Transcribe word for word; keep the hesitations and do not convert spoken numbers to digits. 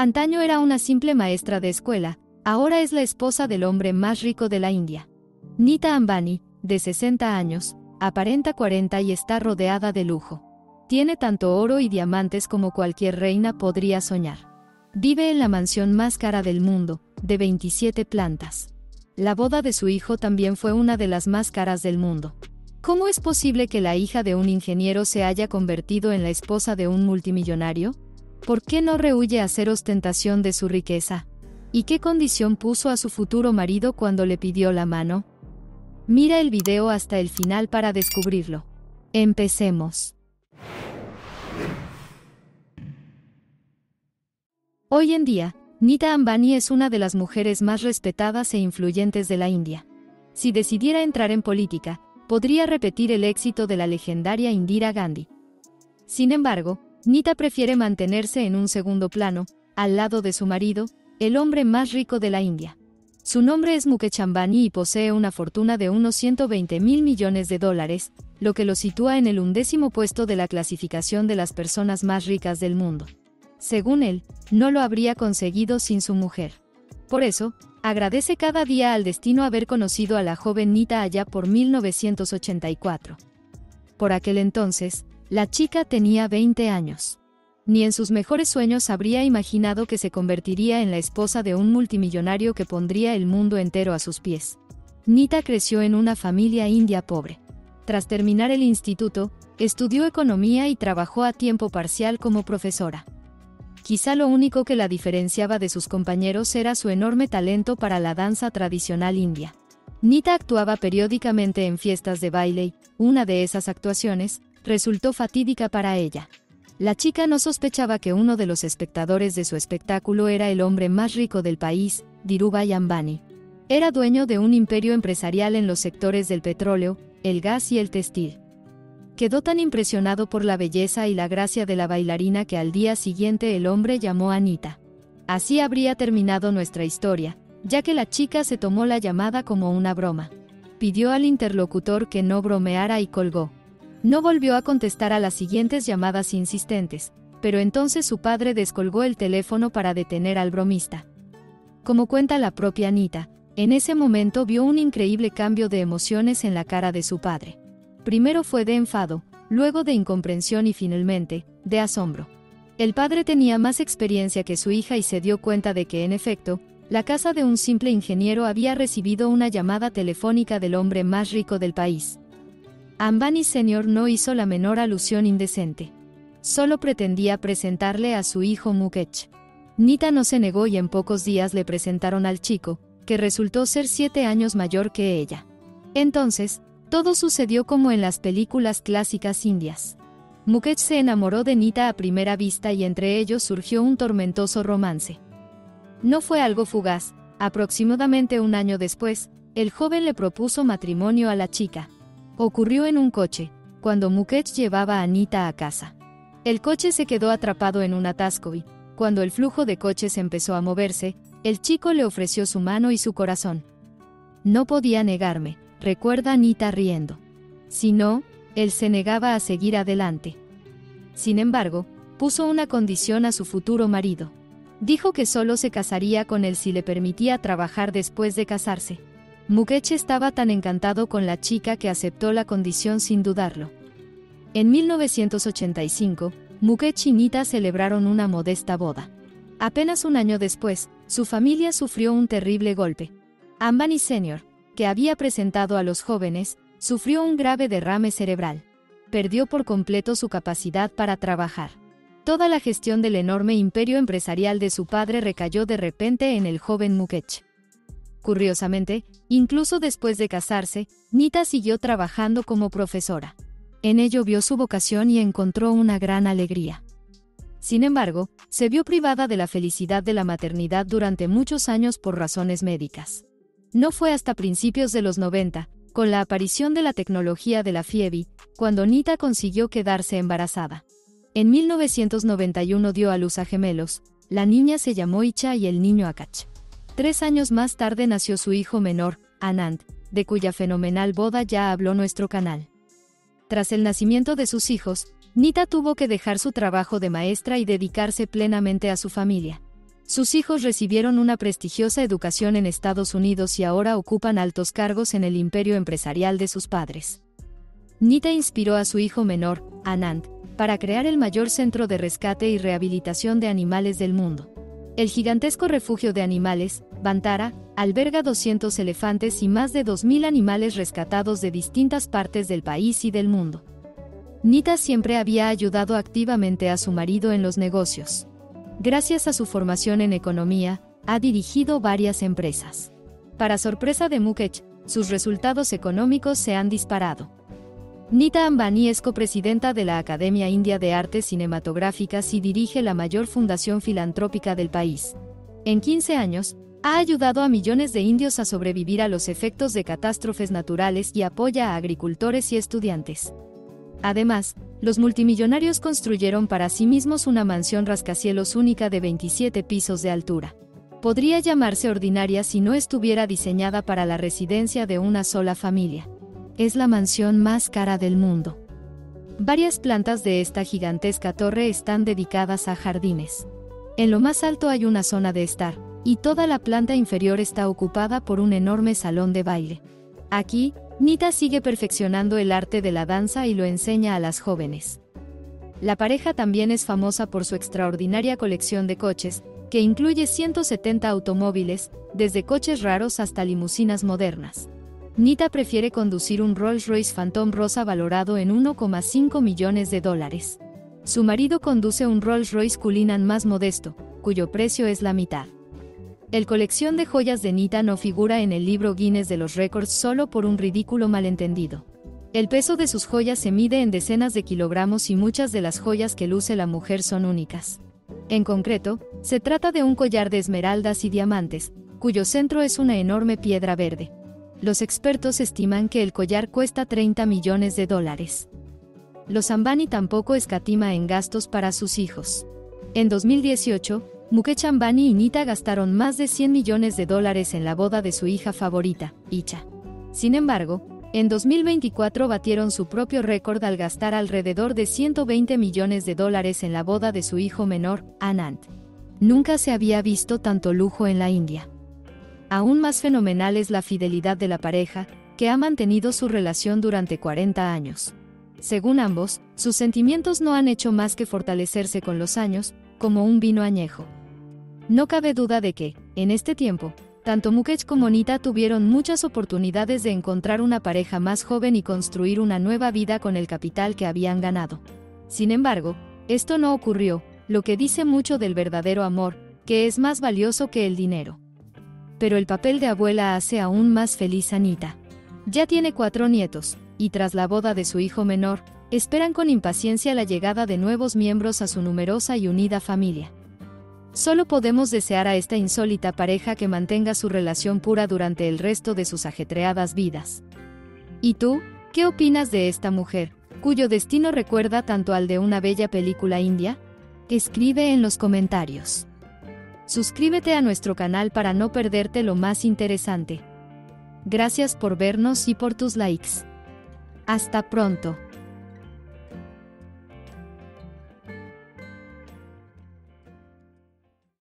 Antaño era una simple maestra de escuela, ahora es la esposa del hombre más rico de la India. Nita Ambani, de sesenta años, aparenta cuarenta y está rodeada de lujo. Tiene tanto oro y diamantes como cualquier reina podría soñar. Vive en la mansión más cara del mundo, de veintisiete plantas. La boda de su hijo también fue una de las más caras del mundo. ¿Cómo es posible que la hija de un ingeniero se haya convertido en la esposa de un multimillonario? ¿Por qué no rehúye hacer ostentación de su riqueza? ¿Y qué condición puso a su futuro marido cuando le pidió la mano? Mira el video hasta el final para descubrirlo. Empecemos. Hoy en día, Nita Ambani es una de las mujeres más respetadas e influyentes de la India. Si decidiera entrar en política, podría repetir el éxito de la legendaria Indira Gandhi. Sin embargo, Nita prefiere mantenerse en un segundo plano, al lado de su marido, el hombre más rico de la India. Su nombre es Mukesh Ambani y posee una fortuna de unos ciento veinte mil millones de dólares, lo que lo sitúa en el undécimo puesto de la clasificación de las personas más ricas del mundo. Según él, no lo habría conseguido sin su mujer. Por eso, agradece cada día al destino haber conocido a la joven Nita allá por mil novecientos ochenta y cuatro. Por aquel entonces, la chica tenía veinte años. Ni en sus mejores sueños habría imaginado que se convertiría en la esposa de un multimillonario que pondría el mundo entero a sus pies. Nita creció en una familia india pobre. Tras terminar el instituto, estudió economía y trabajó a tiempo parcial como profesora. Quizá lo único que la diferenciaba de sus compañeros era su enorme talento para la danza tradicional india. Nita actuaba periódicamente en fiestas de baile y, una de esas actuaciones, resultó fatídica para ella. La chica no sospechaba que uno de los espectadores de su espectáculo era el hombre más rico del país, Dhirubhai Ambani. Era dueño de un imperio empresarial en los sectores del petróleo, el gas y el textil. Quedó tan impresionado por la belleza y la gracia de la bailarina que al día siguiente el hombre llamó a Nita. Así habría terminado nuestra historia, ya que la chica se tomó la llamada como una broma. Pidió al interlocutor que no bromeara y colgó. No volvió a contestar a las siguientes llamadas insistentes, pero entonces su padre descolgó el teléfono para detener al bromista. Como cuenta la propia Nita, en ese momento vio un increíble cambio de emociones en la cara de su padre. Primero fue de enfado, luego de incomprensión y finalmente, de asombro. El padre tenía más experiencia que su hija y se dio cuenta de que, en efecto, la casa de un simple ingeniero había recibido una llamada telefónica del hombre más rico del país. Ambani Senior no hizo la menor alusión indecente. Solo pretendía presentarle a su hijo Mukesh. Nita no se negó y en pocos días le presentaron al chico, que resultó ser siete años mayor que ella. Entonces, todo sucedió como en las películas clásicas indias. Mukesh se enamoró de Nita a primera vista y entre ellos surgió un tormentoso romance. No fue algo fugaz, aproximadamente un año después, el joven le propuso matrimonio a la chica. Ocurrió en un coche, cuando Mukesh llevaba a Nita a casa. El coche se quedó atrapado en un atasco y, cuando el flujo de coches empezó a moverse, el chico le ofreció su mano y su corazón. No podía negarme, recuerda a Nita riendo. Si no, él se negaba a seguir adelante. Sin embargo, puso una condición a su futuro marido. Dijo que solo se casaría con él si le permitía trabajar después de casarse. Mukesh estaba tan encantado con la chica que aceptó la condición sin dudarlo. En mil novecientos ochenta y cinco, Mukesh y Nita celebraron una modesta boda. Apenas un año después, su familia sufrió un terrible golpe. Ambani Senior, que había presentado a los jóvenes, sufrió un grave derrame cerebral. Perdió por completo su capacidad para trabajar. Toda la gestión del enorme imperio empresarial de su padre recayó de repente en el joven Mukesh. Curiosamente, incluso después de casarse, Nita siguió trabajando como profesora. En ello vio su vocación y encontró una gran alegría. Sin embargo, se vio privada de la felicidad de la maternidad durante muchos años por razones médicas. No fue hasta principios de los noventa, con la aparición de la tecnología de la F I V, cuando Nita consiguió quedarse embarazada. En mil novecientos noventa y uno dio a luz a gemelos, la niña se llamó Icha y el niño Akash. Tres años más tarde nació su hijo menor, Anant, de cuya fenomenal boda ya habló nuestro canal. Tras el nacimiento de sus hijos, Nita tuvo que dejar su trabajo de maestra y dedicarse plenamente a su familia. Sus hijos recibieron una prestigiosa educación en Estados Unidos y ahora ocupan altos cargos en el imperio empresarial de sus padres. Nita inspiró a su hijo menor, Anant, para crear el mayor centro de rescate y rehabilitación de animales del mundo. El gigantesco refugio de animales, Vantara, alberga doscientos elefantes y más de dos mil animales rescatados de distintas partes del país y del mundo. Nita siempre había ayudado activamente a su marido en los negocios. Gracias a su formación en economía, ha dirigido varias empresas. Para sorpresa de Mukesh, sus resultados económicos se han disparado. Nita Ambani es copresidenta de la Academia India de Artes Cinematográficas y dirige la mayor fundación filantrópica del país. En quince años, ha ayudado a millones de indios a sobrevivir a los efectos de catástrofes naturales y apoya a agricultores y estudiantes. Además, los multimillonarios construyeron para sí mismos una mansión rascacielos única de veintisiete pisos de altura. Podría llamarse ordinaria si no estuviera diseñada para la residencia de una sola familia. Es la mansión más cara del mundo. Varias plantas de esta gigantesca torre están dedicadas a jardines. En lo más alto hay una zona de estar, y toda la planta inferior está ocupada por un enorme salón de baile. Aquí, Nita sigue perfeccionando el arte de la danza y lo enseña a las jóvenes. La pareja también es famosa por su extraordinaria colección de coches, que incluye ciento setenta automóviles, desde coches raros hasta limusinas modernas. Nita prefiere conducir un Rolls-Royce Phantom rosa valorado en uno coma cinco millones de dólares. Su marido conduce un Rolls-Royce Cullinan más modesto, cuyo precio es la mitad. El colección de joyas de Nita no figura en el libro Guinness de los récords solo por un ridículo malentendido. El peso de sus joyas se mide en decenas de kilogramos y muchas de las joyas que luce la mujer son únicas. En concreto, se trata de un collar de esmeraldas y diamantes, cuyo centro es una enorme piedra verde. Los expertos estiman que el collar cuesta treinta millones de dólares. Los Ambani tampoco escatima en gastos para sus hijos. En dos mil dieciocho, Mukesh Ambani y Nita gastaron más de cien millones de dólares en la boda de su hija favorita, Icha. Sin embargo, en dos mil veinticuatro batieron su propio récord al gastar alrededor de ciento veinte millones de dólares en la boda de su hijo menor, Anant. Nunca se había visto tanto lujo en la India. Aún más fenomenal es la fidelidad de la pareja, que ha mantenido su relación durante cuarenta años. Según ambos, sus sentimientos no han hecho más que fortalecerse con los años, como un vino añejo. No cabe duda de que, en este tiempo, tanto Mukesh como Nita tuvieron muchas oportunidades de encontrar una pareja más joven y construir una nueva vida con el capital que habían ganado. Sin embargo, esto no ocurrió, lo que dice mucho del verdadero amor, que es más valioso que el dinero. Pero el papel de abuela hace aún más feliz a Nita. Ya tiene cuatro nietos, y tras la boda de su hijo menor, esperan con impaciencia la llegada de nuevos miembros a su numerosa y unida familia. Solo podemos desear a esta insólita pareja que mantenga su relación pura durante el resto de sus ajetreadas vidas. ¿Y tú, qué opinas de esta mujer, cuyo destino recuerda tanto al de una bella película india? Escribe en los comentarios. Suscríbete a nuestro canal para no perderte lo más interesante. Gracias por vernos y por tus likes. Hasta pronto.